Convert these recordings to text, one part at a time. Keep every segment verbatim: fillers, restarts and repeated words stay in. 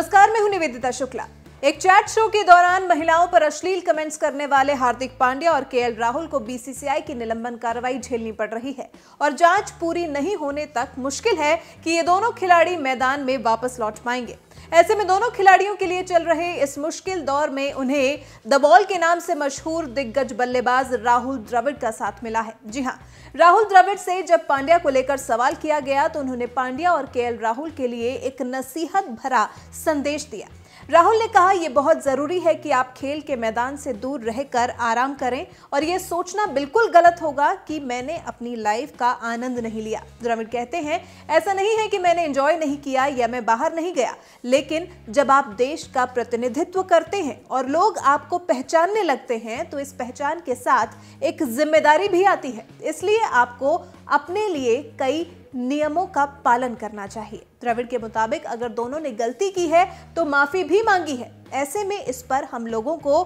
नमस्कार, मैं हूं निवेदिता शुक्ला। एक चैट शो के दौरान महिलाओं पर अश्लील कमेंट्स करने वाले हार्दिक पांड्या और केएल राहुल को बीसीसीआई की निलंबन कार्रवाई झेलनी पड़ रही है और जांच पूरी नहीं होने तक मुश्किल है कि ये दोनों खिलाड़ी मैदान में वापस लौट पाएंगे। ऐसे में दोनों खिलाड़ियों के लिए चल रहे इस मुश्किल दौर में उन्हें दबॉल के नाम से मशहूर दिग्गज बल्लेबाज राहुल द्रविड़ का साथ मिला है। जी हां, राहुल द्रविड़ से जब पांड्या को लेकर सवाल किया गया तो उन्होंने पांड्या और केएल राहुल के लिए एक नसीहत भरा संदेश दिया। राहुल ने कहा, यह बहुत जरूरी है कि आप खेल के मैदान से दूर रहकर आराम करें और यह सोचना बिल्कुल गलत होगा कि मैंने अपनी लाइफ का आनंद नहीं लिया। द्रविड़ कहते हैं, ऐसा नहीं है कि मैंने एंजॉय नहीं किया या मैं बाहर नहीं गया, लेकिन जब आप देश का प्रतिनिधित्व करते हैं और लोग आपको पहचानने लगते हैं तो इस पहचान के साथ एक जिम्मेदारी भी आती है, इसलिए आपको अपने लिए कई नियमों का पालन करना चाहिए। द्रविड़ के मुताबिक अगर दोनों ने गलती की है तो माफी भी मांगी है, ऐसे में इस पर हम लोगों को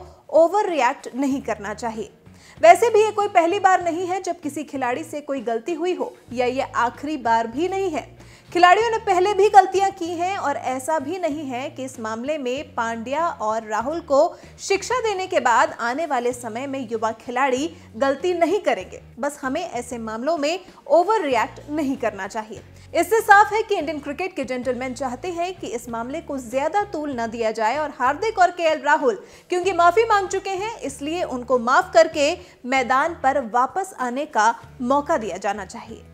ओवर रिएक्ट नहीं करना चाहिए। वैसे भी ये कोई पहली बार नहीं है जब किसी खिलाड़ी से कोई गलती हुई हो या ये आखिरी बार भी नहीं है। खिलाड़ियों ने पहले भी गलतियां की हैं और ऐसा भी नहीं है कि इस मामले में पांड्या और राहुल को शिक्षा देने के बाद आने वाले समय में युवा खिलाड़ी गलती नहीं करेंगे। बस हमें ऐसे मामलों में ओवर रिएक्ट नहीं करना चाहिए। इससे साफ है कि इंडियन क्रिकेट के जेंटलमैन चाहते हैं कि इस मामले को ज्यादा तूल न दिया जाए और हार्दिक और केएल राहुल क्योंकि माफी मांग चुके हैं, इसलिए उनको माफ करके मैदान पर वापस आने का मौका दिया जाना चाहिए।